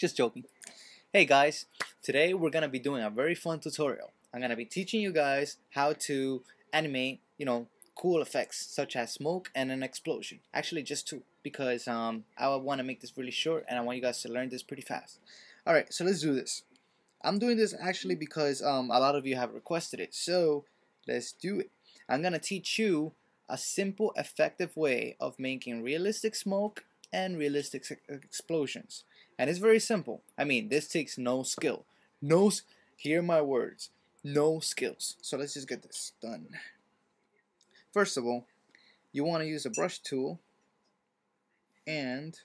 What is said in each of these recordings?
Just joking. Hey guys, today we're gonna be doing a very fun tutorial. I'm gonna be teaching you guys how to animate, you know, cool effects such as smoke and an explosion. Actually, just two, because I want to make this really short and I want you guys to learn this pretty fast. Alright, so let's do this. I'm doing this actually because a lot of you have requested it, so let's do it. I'm gonna teach you a simple, effective way of making realistic smoke and realistic explosions. And it's very simple. I mean, this takes no skill. Hear my words. No skills. So let's just get this done. First of all, you want to use a brush tool and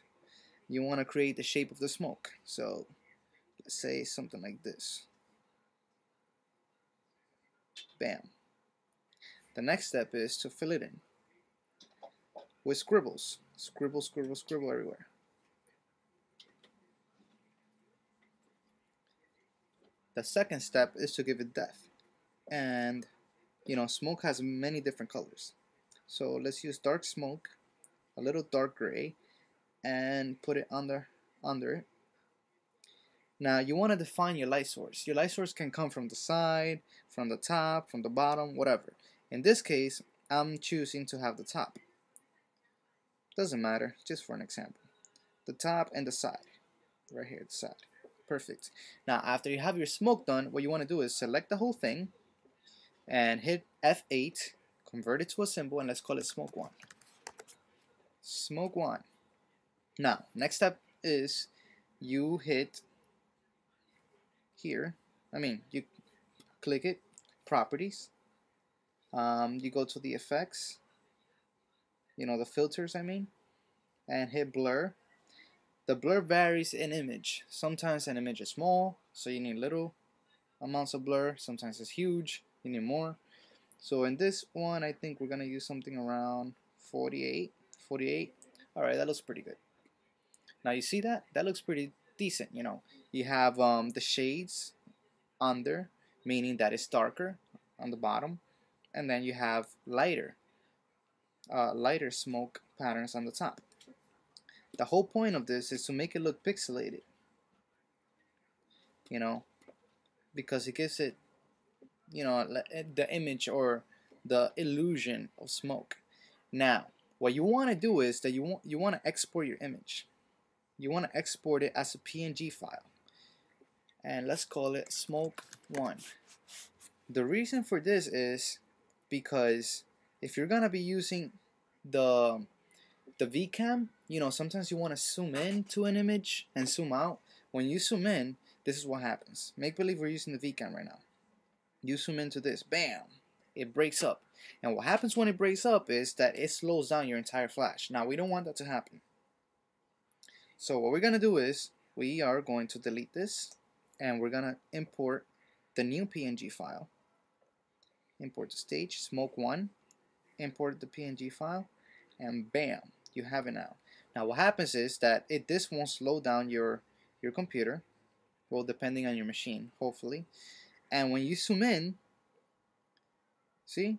you want to create the shape of the smoke. So let's say something like this. Bam. The next step is to fill it in with scribbles. Scribble, scribble, scribble everywhere. The second step is to give it depth. And, you know, smoke has many different colors. So let's use dark smoke, a little dark gray, and put it under it. Now you want to define your light source. Your light source can come from the side, from the top, from the bottom, whatever. In this case, I'm choosing to have the top. Doesn't matter, just for an example. The top and the side. Right here, the side. Perfect. Now, after you have your smoke done, what you want to do is select the whole thing and hit F8, convert it to a symbol, and let's call it Smoke 1. Smoke 1. Now, next step is you hit here. I mean, you click it, Properties. You go to the effects, you know, the filters, I mean, and hit blur. The blur varies in image. Sometimes an image is small, so you need little amounts of blur. Sometimes it's huge, you need more. So in this one, I think we're gonna use something around 48. All right, that looks pretty good. Now you see that? That looks pretty decent, you know. You have the shades under, meaning that it's darker on the bottom. And then you have lighter smoke patterns on the top. The whole point of this is to make it look pixelated, you know, because it gives it, you know, the image or the illusion of smoke. Now, what you want to do is that you want to export your image. You want to export it as a PNG file, and let's call it Smoke 1. The reason for this is because if you're gonna be using the VCam, you know, sometimes you want to zoom in to an image and zoom out. When you zoom in, this is what happens. Make believe we're using the VCam right now. You zoom into this, bam, it breaks up. And what happens when it breaks up is that it slows down your entire flash. Now we don't want that to happen. So what we're gonna do is we are going to delete this and we're gonna import the new PNG file. Import the stage, Smoke 1, import the PNG file, and bam, you have it now. Now what happens is that this won't slow down your computer, well, depending on your machine, hopefully. And when you zoom in, see,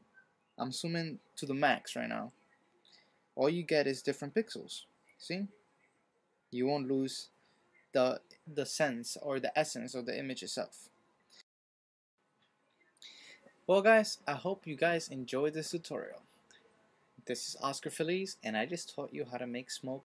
I'm zooming to the max right now. All you get is different pixels, see? You won't lose the sense or the essence of the image itself. Well guys, I hope you guys enjoyed this tutorial. This is Oscar Feliz and I just taught you how to make smoke.